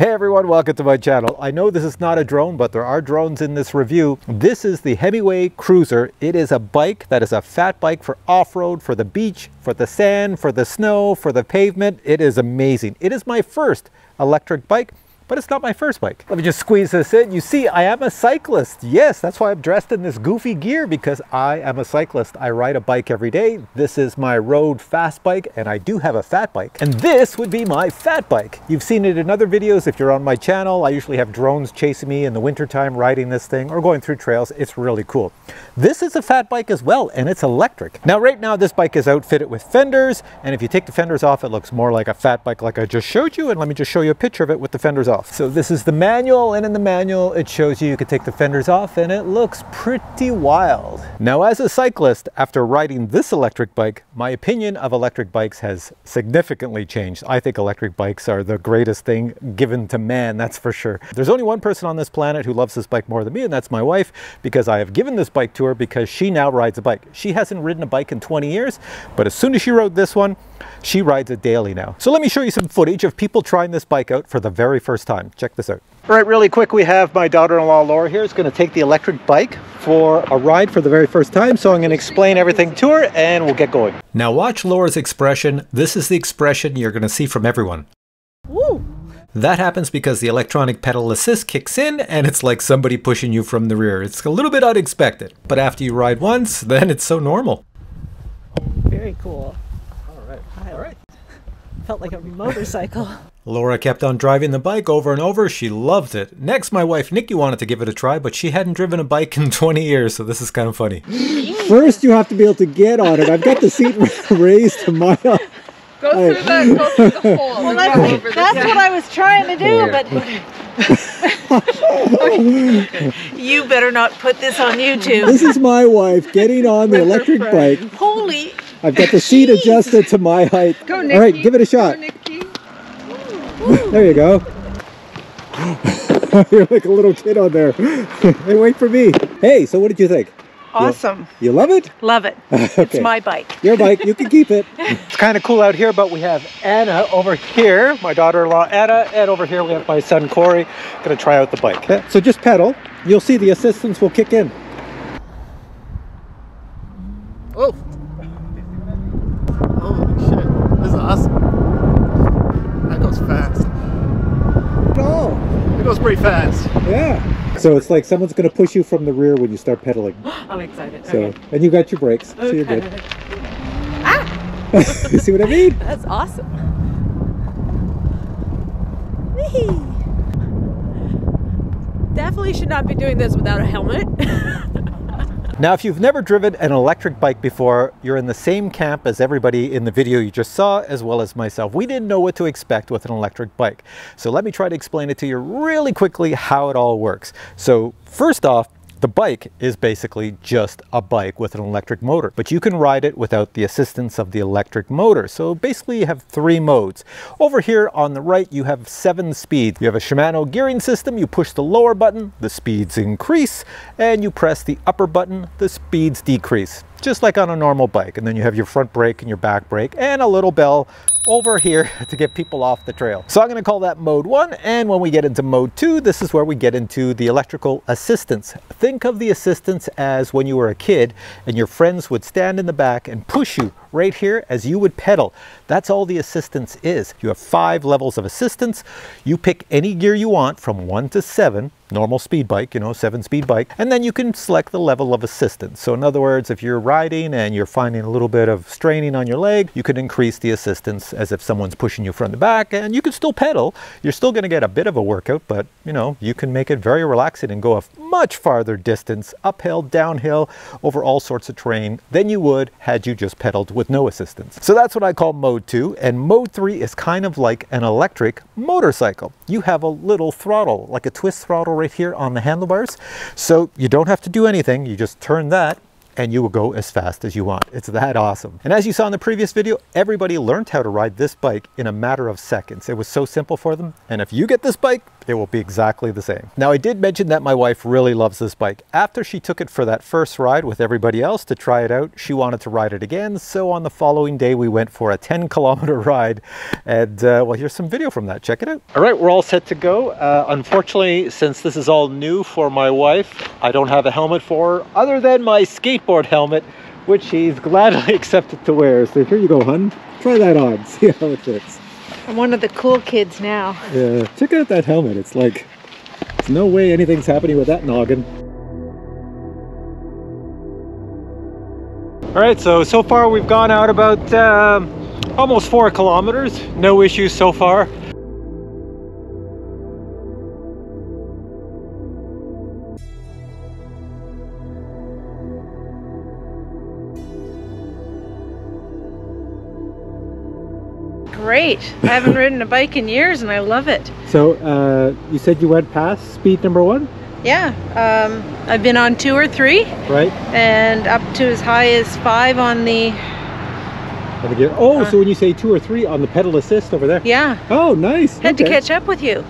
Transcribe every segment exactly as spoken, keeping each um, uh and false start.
Hey everyone, welcome to my channel. I know this is not a drone, but there are drones in this review. This is the Himiway Cruiser. It is a bike that is a fat bike for off-road, for the beach, for the sand, for the snow, for the pavement. It is amazing. It is my first electric bike, but it's not my first bike. Let me just squeeze this in. You see, I am a cyclist. Yes, that's why I'm dressed in this goofy gear, because I am a cyclist. I ride a bike every day. This is my road fast bike, and I do have a fat bike. And this would be my fat bike. You've seen it in other videos. If you're on my channel, I usually have drones chasing me in the wintertime riding this thing or going through trails. It's really cool. This is a fat bike as well, and it's electric. Now, right now, this bike is outfitted with fenders, and if you take the fenders off, it looks more like a fat bike like I just showed you. And let me just show you a picture of it with the fenders off. So this is the manual, and in the manual it shows you you can take the fenders off, and it looks pretty wild. Now, as a cyclist, after riding this electric bike, my opinion of electric bikes has significantly changed. I think electric bikes are the greatest thing given to man, that's for sure. There's only one person on this planet who loves this bike more than me, and that's my wife, because I have given this bike to her because she now rides a bike. She hasn't ridden a bike in twenty years, but as soon as she rode this one, she rides it daily now. So let me show you some footage of people trying this bike out for the very first time. Check this out. All right, really quick, we have my daughter-in-law Laura here is going to take the electric bike for a ride for the very first time, so I'm going to explain everything to her and we'll get going. Now watch Laura's expression. This is the expression you're going to see from everyone. Woo! That happens because the electronic pedal assist kicks in, and it's like somebody pushing you from the rear. It's a little bit unexpected, but after you ride once, then it's so normal. Very cool. All right. Felt like a motorcycle. Laura kept on driving the bike over and over. She loved it. Next, my wife Nikki wanted to give it a try, but she hadn't driven a bike in twenty years, so this is kind of funny. First, you have to be able to get on it. I've got the seat raised to my... Go through the, go through the hole. Well, that's that's what I was trying to do, but... Okay. You better not put this on YouTube. This is my wife getting on the electric bike. Holy... I've got the seat adjusted to my height. Go, Nikki. All right, give it a shot. Go, Nikki. There you go. You're like a little kid on there. Hey, wait for me. Hey, so what did you think? Awesome. You, you love it? Love it. Okay. It's my bike. Your bike. You can keep it. It's kind of cool out here, but we have Anna over here, my daughter-in-law Anna, and over here we have my son Corey. Going to try out the bike. Okay. So just pedal. You'll see the assistance will kick in. Oh. Pretty fast. Yeah. So it's like someone's going to push you from the rear when you start pedaling. I'm excited. So, okay. And you got your brakes, okay. So you're good. Ah! You see what I mean? That's awesome. Whee! Definitely should not be doing this without a helmet. Now, if you've never driven an electric bike before, you're in the same camp as everybody in the video you just saw, as well as myself. We didn't know what to expect with an electric bike. So let me try to explain it to you really quickly how it all works. So first off, the bike is basically just a bike with an electric motor, but you can ride it without the assistance of the electric motor. So basically you have three modes. Over here on the right, you have seven speeds. You have a Shimano gearing system. You push the lower button, the speeds increase, and you press the upper button, the speeds decrease, just like on a normal bike. And then you have your front brake and your back brake and a little bell over here to get people off the trail. So I'm going to call that mode one, and when we get into mode two, this is where we get into the electrical assistance. Think of the assistance as when you were a kid and your friends would stand in the back and push you right here as you would pedal. That's all the assistance is. You have five levels of assistance. You pick any gear you want from one to seven, normal speed bike, you know, seven speed bike, and then you can select the level of assistance. So in other words, if you're riding and you're finding a little bit of straining on your leg, you can increase the assistance as if someone's pushing you from the back, and you can still pedal. You're still going to get a bit of a workout, but you know, you can make it very relaxing and go a much farther distance, uphill, downhill, over all sorts of terrain than you would had you just pedaled with no assistance. So that's what I call mode two, and mode three is kind of like an electric motorcycle. You have a little throttle, like a twist throttle right here on the handlebars, so you don't have to do anything. You just turn that and you will go as fast as you want. It's that awesome. And as you saw in the previous video, everybody learned how to ride this bike in a matter of seconds. It was so simple for them, and if you get this bike, it will be exactly the same. Now, I did mention that my wife really loves this bike. After she took it for that first ride with everybody else to try it out, she wanted to ride it again. So on the following day, we went for a ten kilometer ride. And uh, well, here's some video from that. Check it out. All right, we're all set to go. Uh, unfortunately, since this is all new for my wife, I don't have a helmet for her other than my skateboard helmet, which she's gladly accepted to wear. So here you go, hun. Try that on, see how it fits. I'm one of the cool kids now. Yeah, check out that helmet. It's like, there's no way anything's happening with that noggin. All right, so, so far we've gone out about um, almost four kilometers. No issues so far. Great. I haven't ridden a bike in years and I love it. So uh, you said you went past speed number one? Yeah. Um, I've been on two or three. Right. And up to as high as five on the... Oh, uh, so when you say two or three on the pedal assist over there? Yeah. Oh, nice. Had okay. to catch up with you.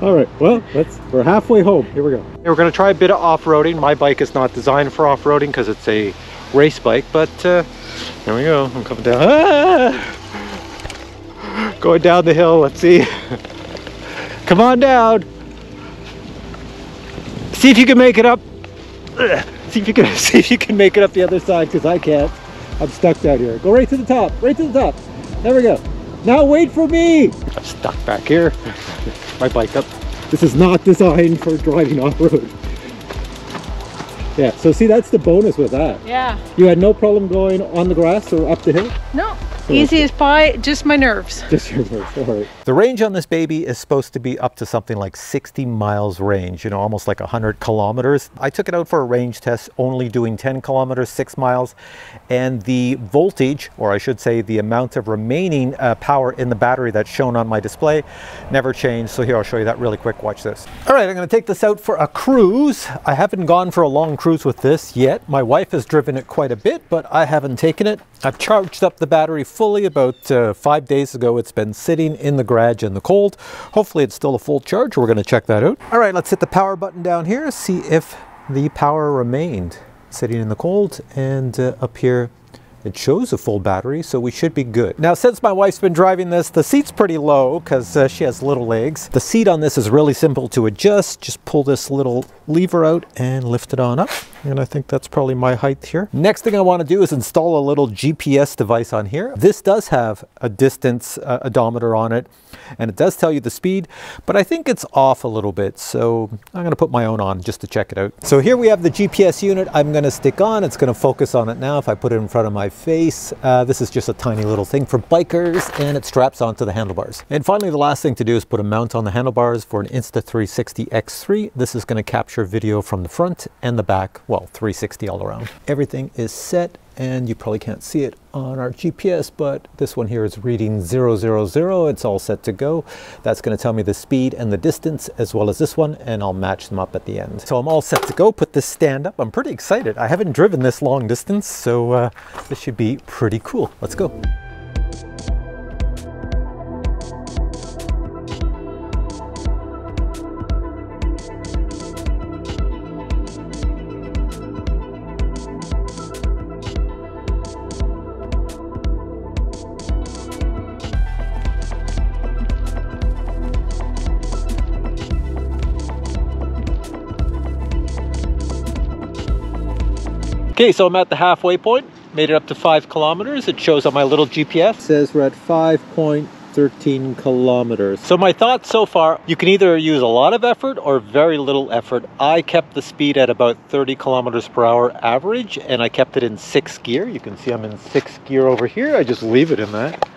All right. Well, let's, we're halfway home. Here we go. Hey, we're going to try a bit of off-roading. My bike is not designed for off-roading because it's a race bike, but uh, there we go. I'm coming down. Ah! Going down the hill, let's see. Come on down. See if you can make it up. See if you can see if you can make it up the other side, because I can't. I'm stuck down here. Go right to the top, right to the top. There we go. Now wait for me. I'm stuck back here. My bike up. This is not designed for driving off-road. Yeah, so see, that's the bonus with that. Yeah. You had no problem going on the grass or up the hill? No. Easy as pie, just my nerves. Just your nerves, all right. The range on this baby is supposed to be up to something like sixty miles range, you know, almost like one hundred kilometers. I took it out for a range test, only doing ten kilometers, six miles, and the voltage, or I should say the amount of remaining uh, power in the battery that's shown on my display, never changed. So here, I'll show you that really quick. Watch this. All right, I'm gonna take this out for a cruise. I haven't gone for a long cruise with this yet. My wife has driven it quite a bit, but I haven't taken it. I've charged up the battery fully about uh, five days ago. It's been sitting in the garage in the cold. Hopefully it's still a full charge. We're going to check that out. All right, let's hit the power button down here. See if the power remained sitting in the cold, and uh, up here it shows a full battery, so we should be good. Now, since my wife's been driving this, the seat's pretty low because uh, she has little legs. The seat on this is really simple to adjust. Just pull this little lever out and lift it on up. And I think that's probably my height here. Next thing I want to do is install a little G P S device on here. This does have a distance uh, odometer on it, and it does tell you the speed, but I think it's off a little bit. So I'm going to put my own on just to check it out. So here we have the G P S unit I'm going to stick on. It's going to focus on it now if I put it in front of my face. Uh, this is just a tiny little thing for bikers, and it straps onto the handlebars. And finally, the last thing to do is put a mount on the handlebars for an Insta three sixty X three. This is going to capture video from the front and the back, well, three sixty all around. Everything is set, and you probably can't see it on our G P S, but this one here is reading zero, zero, zero. It's all set to go. That's going to tell me the speed and the distance, as well as this one, and I'll match them up at the end. So I'm all set to go, put this stand up. I'm pretty excited. I haven't driven this long distance, so uh, this should be pretty cool. Let's go. Okay, so I'm at the halfway point, made it up to five kilometers. It shows on my little G P S. It says we're at five point one three kilometers. So my thoughts so far, you can either use a lot of effort or very little effort. I kept the speed at about thirty kilometers per hour average, and I kept it in sixth gear. You can see I'm in sixth gear over here. I just leave it in that.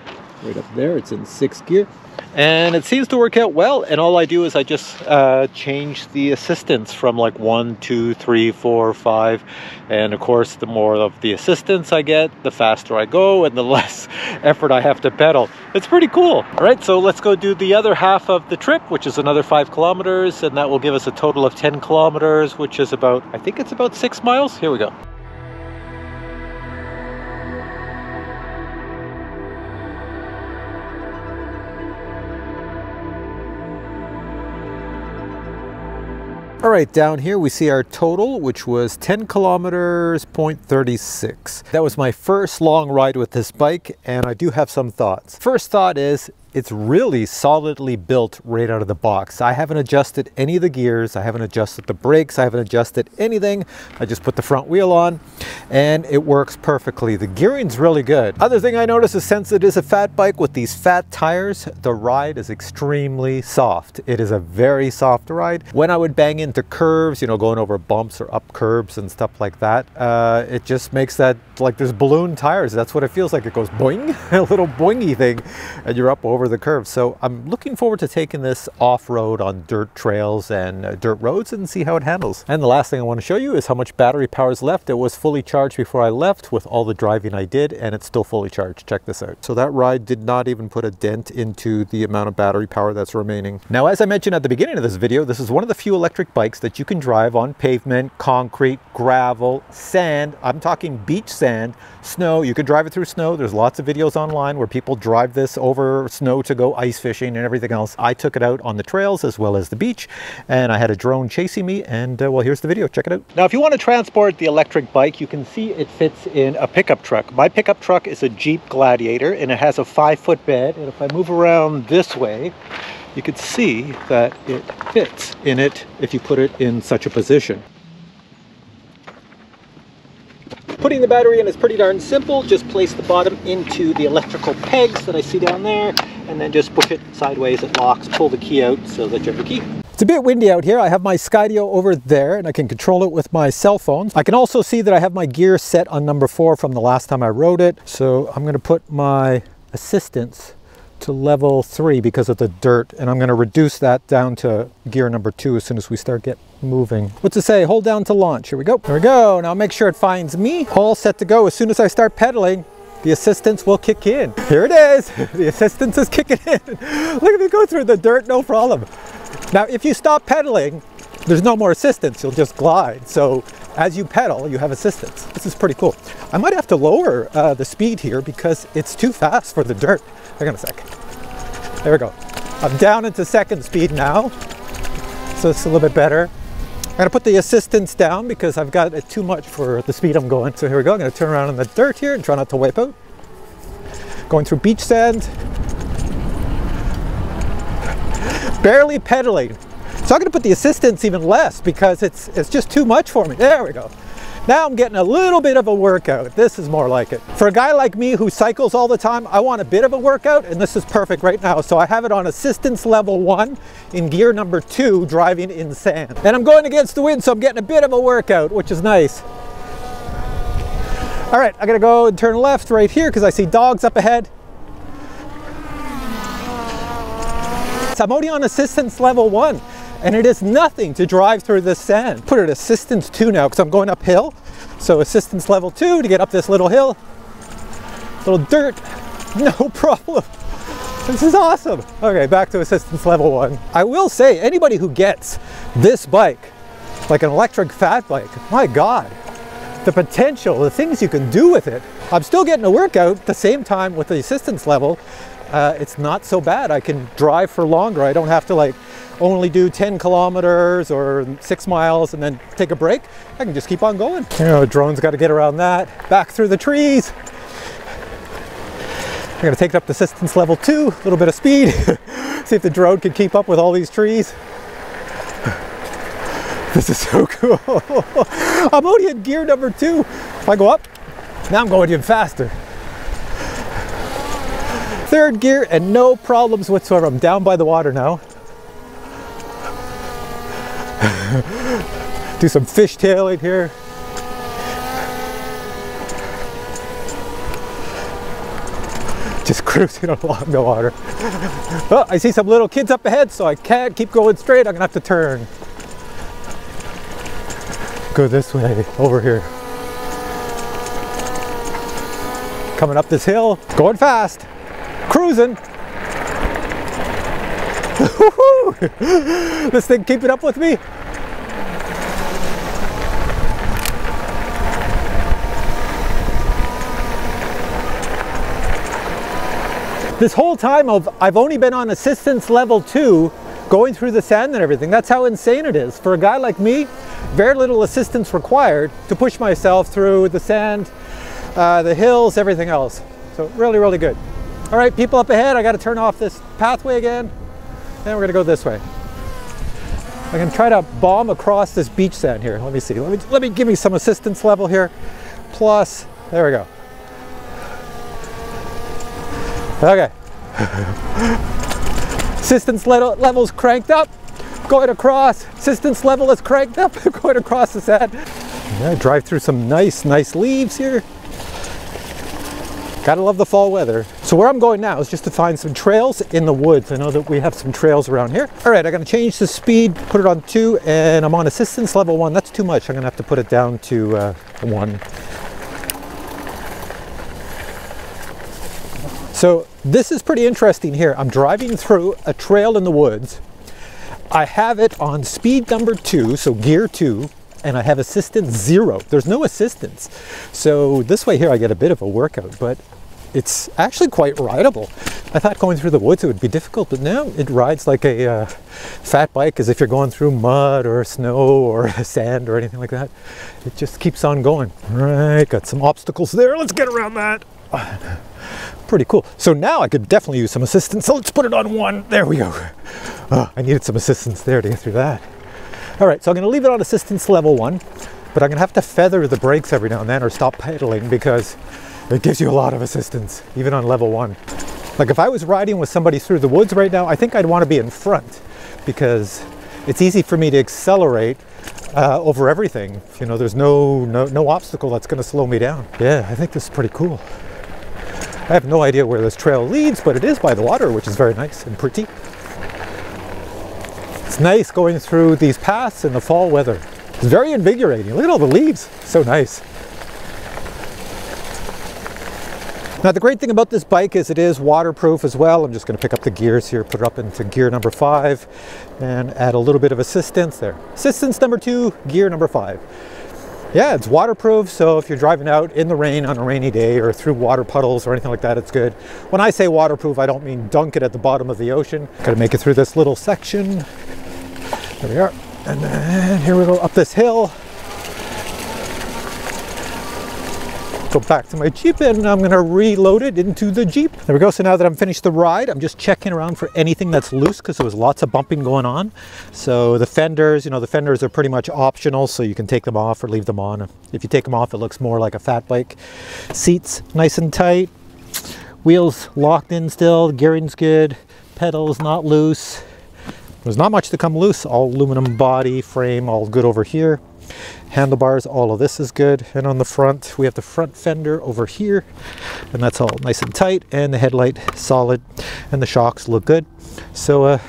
Right up there, it's in sixth gear. And it seems to work out well, and all I do is I just uh, change the assistance from like one, two, three, four, five, and of course the more of the assistance I get, the faster I go and the less effort I have to pedal. It's pretty cool. All right, so let's go do the other half of the trip, which is another five kilometers, and that will give us a total of ten kilometers, which is about, I think it's about six miles. Here we go. All right, down here we see our total, which was ten kilometers, point three six. That was my first long ride with this bike, and I do have some thoughts. First thought is, it's really solidly built right out of the box. I haven't adjusted any of the gears, I haven't adjusted the brakes, I haven't adjusted anything. I just put the front wheel on and it works perfectly. The gearing's really good. Other thing I noticed is, since it is a fat bike with these fat tires, the ride is extremely soft. It is a very soft ride. When I would bang into curves, you know, going over bumps or up curbs and stuff like that, uh, it just makes that, like there's balloon tires. That's what it feels like. It goes boing, a little boingy thing, and you're up over the curve. So I'm looking forward to taking this off-road on dirt trails and uh, dirt roads and see how it handles. And the last thing I want to show you is how much battery power is left. It was fully charged before I left with all the driving I did, and it's still fully charged. Check this out. So that ride did not even put a dent into the amount of battery power that's remaining. Now, as I mentioned at the beginning of this video, this is one of the few electric bikes that you can drive on pavement, concrete, gravel, sand. I'm talking beach sand, snow. You could drive it through snow. There's lots of videos online where people drive this over snow to go ice fishing and everything else. I took it out on the trails as well as the beach, and I had a drone chasing me, and uh, well, here's the video. Check it out. Now, if you want to transport the electric bike, you can see it fits in a pickup truck. My pickup truck is a Jeep Gladiator, and it has a five foot bed, and if I move around this way, you can see that it fits in it if you put it in such a position. Putting the battery in is pretty darn simple. Just place the bottom into the electrical pegs that I see down there, and then just push it sideways, it locks, pull the key out so that you have the key. It's a bit windy out here. I have my Skydio over there, and I can control it with my cell phone. I can also see that I have my gear set on number four from the last time I rode it. So I'm gonna put my assistance to level three because of the dirt, and I'm gonna reduce that down to gear number two as soon as we start getting moving. What's it say? Hold down to launch. Here we go. There we go. Now make sure it finds me. All set to go. As soon as I start pedaling, the assistance will kick in. Here it is. The assistance is kicking in. Look at me go through the dirt, no problem. Now, if you stop pedaling, there's no more assistance. You'll just glide. So as you pedal, you have assistance. This is pretty cool. I might have to lower uh, the speed here because it's too fast for the dirt. Hang on a sec. There we go. I'm down into second speed now. So it's a little bit better. I'm gonna put the assistance down because I've got it too much for the speed I'm going. So here we go. I'm gonna turn around in the dirt here and try not to wipe out. Going through beach sand. Barely pedaling. So I'm gonna put the assistance even less because it's, it's just too much for me. There we go. Now I'm getting a little bit of a workout. This is more like it. For a guy like me who cycles all the time, I want a bit of a workout, and this is perfect right now. So I have it on assistance level one in gear number two, driving in sand. And I'm going against the wind, so I'm getting a bit of a workout, which is nice. All right, I'm gonna go and turn left right here because I see dogs up ahead. So I'm already on assistance level one, and it is nothing to drive through this sand. Put it at assistance two now because I'm going uphill. So assistance level two to get up this little hill. Little dirt, no problem. This is awesome. Okay, back to assistance level one. I will say, anybody who gets this bike, like an electric fat bike, my God, the potential, the things you can do with it. I'm still getting a workout at the same time with the assistance level. Uh, it's not so bad. I can drive for longer. I don't have to like only do ten kilometers or six miles and then take a break. I can just keep on going. You know, the drone's got to get around that. Back through the trees. I'm going to take it up to assistance level two, a little bit of speed. See if the drone can keep up with all these trees. This is so cool. I'm only in gear number two. If I go up, now I'm going even faster. Third gear and no problems whatsoever. I'm down by the water now. Do some fish tailing here. Just cruising along the water. Oh, I see some little kids up ahead, so I can't keep going straight. I'm gonna have to turn. Go this way, over here. Coming up this hill, going fast. Cruising. This thing keeping up with me. This whole time of I've only been on assistance level two going through the sand and everything. That's how insane it is. For a guy like me, very little assistance required to push myself through the sand, uh, the hills, everything else. So really, really good. All right, people up ahead, I got to turn off this pathway again, and we're gonna go this way. I can try to bomb across this beach sand here. Let me see, let me, let me give me some assistance level here. Plus, there we go. Okay. Assistance level, level's cranked up, going across. Assistance level is cranked up, going across the sand. Yeah, drive through some nice, nice leaves here. Gotta love the fall weather. So where I'm going now is just to find some trails in the woods. I know that we have some trails around here. All right, I'm gonna change the speed, put it on two, and I'm on assistance level one. That's too much. I'm gonna have to put it down to uh, one. So this is pretty interesting here. I'm driving through a trail in the woods. I have it on speed number two, so gear two, and I have assistance zero. There's no assistance. So this way here, I get a bit of a workout, but it's actually quite rideable. I thought going through the woods, it would be difficult, but now it rides like a uh, fat bike, as if you're going through mud or snow or sand or anything like that. It just keeps on going. All right, got some obstacles there. Let's get around that. Pretty cool. So now I could definitely use some assistance. So let's put it on one. There we go. Oh, I needed some assistance there to get through that. All right, so I'm going to leave it on assistance level one, but I'm going to have to feather the brakes every now and then or stop pedaling because it gives you a lot of assistance, even on level one. Like if I was riding with somebody through the woods right now, I think I'd want to be in front because it's easy for me to accelerate uh, over everything. You know, there's no, no, no obstacle that's going to slow me down. Yeah, I think this is pretty cool. I have no idea where this trail leads, but it is by the water, which is very nice and pretty. It's nice going through these paths in the fall weather. It's very invigorating. Look at all the leaves. So nice. Now, the great thing about this bike is it is waterproof as well. I'm just going to pick up the gears here, put it up into gear number five, and add a little bit of assistance there. Assistance number two, gear number five. Yeah, it's waterproof, so if you're driving out in the rain on a rainy day or through water puddles or anything like that, it's good. When I say waterproof, I don't mean dunk it at the bottom of the ocean. Gotta make it through this little section. There we are. And then here we go up this hill. Go back to my Jeep and I'm gonna reload it into the Jeep. There we go. So now that I'm finished the ride, I'm just checking around for anything that's loose because there was lots of bumping going on. So the fenders, you know, the fenders are pretty much optional, so you can take them off or leave them on. If you take them off, it looks more like a fat bike. Seats nice and tight, wheels locked in still, gearing's good, pedals not loose. There's not much to come loose. All aluminum body, frame, all good over here. Handlebars, all of this is good. And on the front, we have the front fender over here, and that's all nice and tight, and the headlight solid, and the shocks look good. So uh,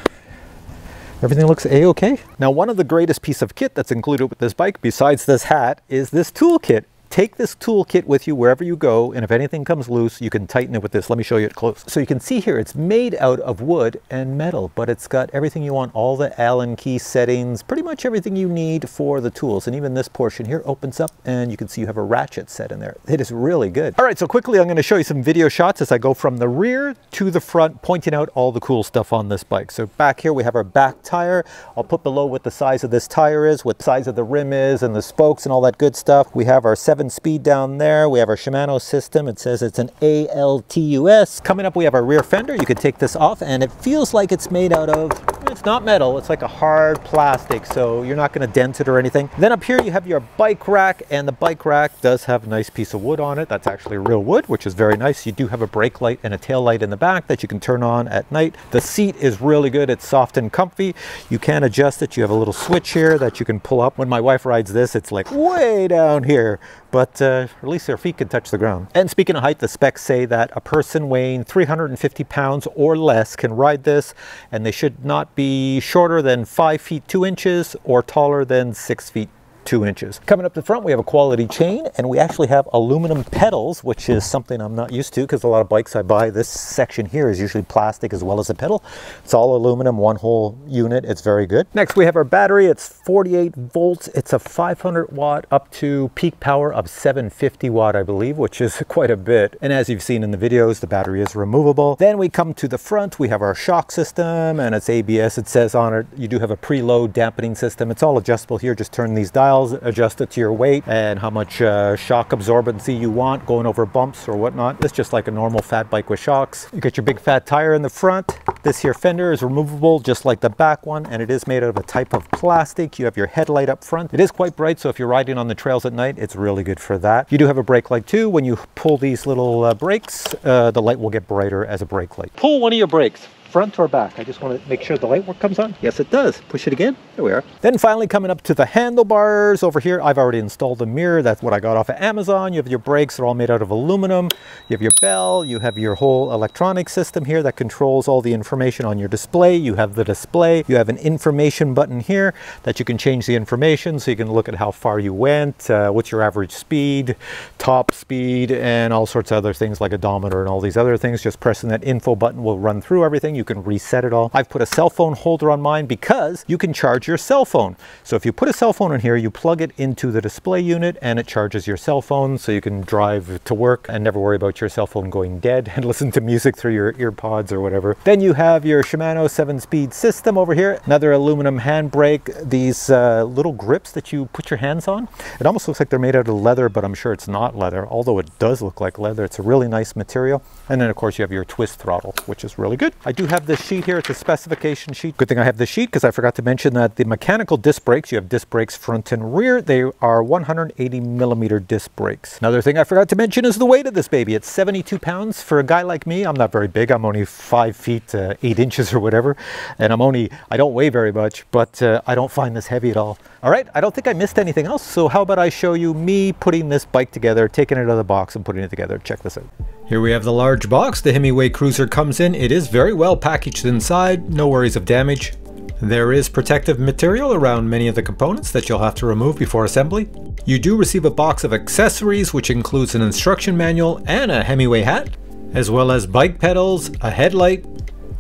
everything looks a-okay. Now, one of the greatest piece of kit that's included with this bike, besides this hat, is this tool kit. Take this tool kit with you wherever you go, and if anything comes loose, you can tighten it with this. Let me show you it close. So you can see here, it's made out of wood and metal, but it's got everything you want, all the Allen key settings, pretty much everything you need for the tools. And even this portion here opens up, and you can see you have a ratchet set in there. It is really good. All right, so quickly, I'm going to show you some video shots as I go from the rear to the front, pointing out all the cool stuff on this bike. So back here, we have our back tire. I'll put below what the size of this tire is, what the size of the rim is, and the spokes and all that good stuff. We have our seven speed down there. We have our Shimano system. It says it's an A L T U S. Coming up, we have our rear fender. You could take this off and it feels like it's made out of, it's not metal, it's like a hard plastic, so you're not going to dent it or anything. Then up here you have your bike rack, and the bike rack does have a nice piece of wood on it. That's actually real wood, which is very nice. You do have a brake light and a tail light in the back that you can turn on at night. The seat is really good. It's soft and comfy. You can adjust it. You have a little switch here that you can pull up. When my wife rides this, it's like way down here, but uh, at least their feet can touch the ground. And speaking of height, the specs say that a person weighing three hundred fifty pounds or less can ride this, and they should not be shorter than five feet two inches or taller than six feet two inches. Coming up the front, we have a quality chain, and we actually have aluminum pedals, which is something I'm not used to because a lot of bikes I buy, this section here is usually plastic as well as a pedal. It's all aluminum, one whole unit. It's very good. Next, we have our battery. It's forty-eight volts. It's a five hundred watt up to peak power of seven hundred fifty watt, I believe, which is quite a bit. And as you've seen in the videos, the battery is removable. Then we come to the front. We have our shock system, and it's A B S. It says on it, you do have a preload dampening system. It's all adjustable here. Just turn these dials, adjust it to your weight and how much uh, shock absorbency you want going over bumps or whatnot. It's just like a normal fat bike with shocks. You get your big fat tire in the front. This here fender is removable just like the back one, and it is made out of a type of plastic. You have your headlight up front. It is quite bright, so if you're riding on the trails at night, it's really good for that. You do have a brake light too. When you pull these little uh, brakes, uh, the light will get brighter as a brake light. Pull one of your brakes, front or back. I just want to make sure the light work comes on. Yes, it does. Push it again. There we are. Then finally coming up to the handlebars over here, I've already installed a mirror. That's what I got off of Amazon. You have your brakes. They're all made out of aluminum. You have your bell. You have your whole electronic system here that controls all the information on your display. You have the display. You have an information button here that you can change the information. So you can look at how far you went, uh, what's your average speed, top speed, and all sorts of other things like odometer and all these other things. Just pressing that info button will run through everything. You can reset it all. I've put a cell phone holder on mine because you can charge your cell phone. So if you put a cell phone in here, you plug it into the display unit and it charges your cell phone, so you can drive to work and never worry about your cell phone going dead and listen to music through your ear pods or whatever. Then you have your Shimano seven speed system over here, another aluminum handbrake, these uh, little grips that you put your hands on. It almost looks like they're made out of leather, but I'm sure it's not leather, although it does look like leather. It's a really nice material. And then of course you have your twist throttle, which is really good. I do have this sheet here. It's a specification sheet. Good thing I have this sheet because I forgot to mention that the mechanical disc brakes, you have disc brakes front and rear. They are one hundred eighty millimeter disc brakes. Another thing I forgot to mention is the weight of this baby. It's seventy-two pounds. For a guy like me, I'm not very big. I'm only five feet, uh, eight inches or whatever. And I'm only, I don't weigh very much, but uh, I don't find this heavy at all. All right. I don't think I missed anything else. So how about I show you me putting this bike together, taking it out of the box and putting it together. Check this out. Here we have the large box the Himiway Cruiser comes in. It is very well packaged inside, no worries of damage. There is protective material around many of the components that you'll have to remove before assembly. You do receive a box of accessories, which includes an instruction manual and a Himiway hat, as well as bike pedals, a headlight,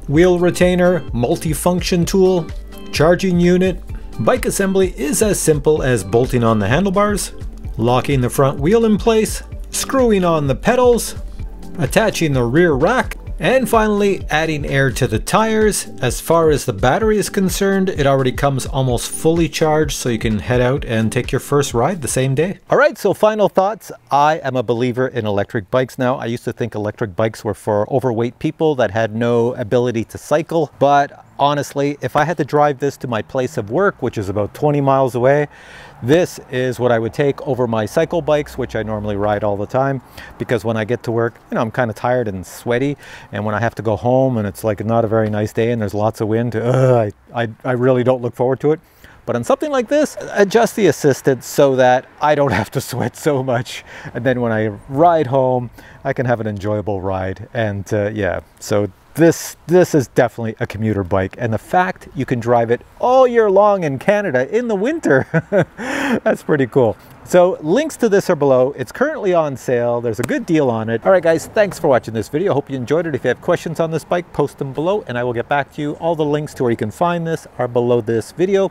wheel retainer, multi-function tool, charging unit. Bike assembly is as simple as bolting on the handlebars, locking the front wheel in place, screwing on the pedals, attaching the rear rack, and finally adding air to the tires. As far as the battery is concerned, it already comes almost fully charged, so you can head out and take your first ride the same day. All right, so final thoughts. I am a believer in electric bikes now. I used to think electric bikes were for overweight people that had no ability to cycle, but honestly, if I had to drive this to my place of work, which is about twenty miles away, this is what I would take over my cycle bikes, which I normally ride all the time, because when I get to work, you know, I'm kind of tired and sweaty. And when I have to go home and it's like not a very nice day and there's lots of wind, uh, I, I, I really don't look forward to it. But on something like this, adjust the assistant so that I don't have to sweat so much. And then when I ride home, I can have an enjoyable ride. And uh, yeah, so This, this is definitely a commuter bike, and the fact you can drive it all year long in Canada in the winter, that's pretty cool. So links to this are below. It's currently on sale. There's a good deal on it. All right, guys, thanks for watching this video. I hope you enjoyed it. If you have questions on this bike, post them below and I will get back to you. All the links to where you can find this are below this video.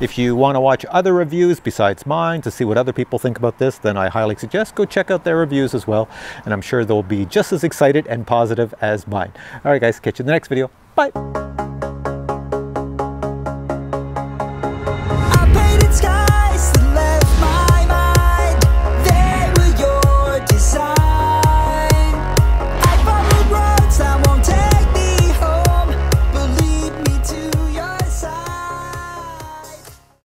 If you want to watch other reviews besides mine to see what other people think about this, then I highly suggest go check out their reviews as well. And I'm sure they'll be just as excited and positive as mine. All right, guys, catch you in the next video. Bye.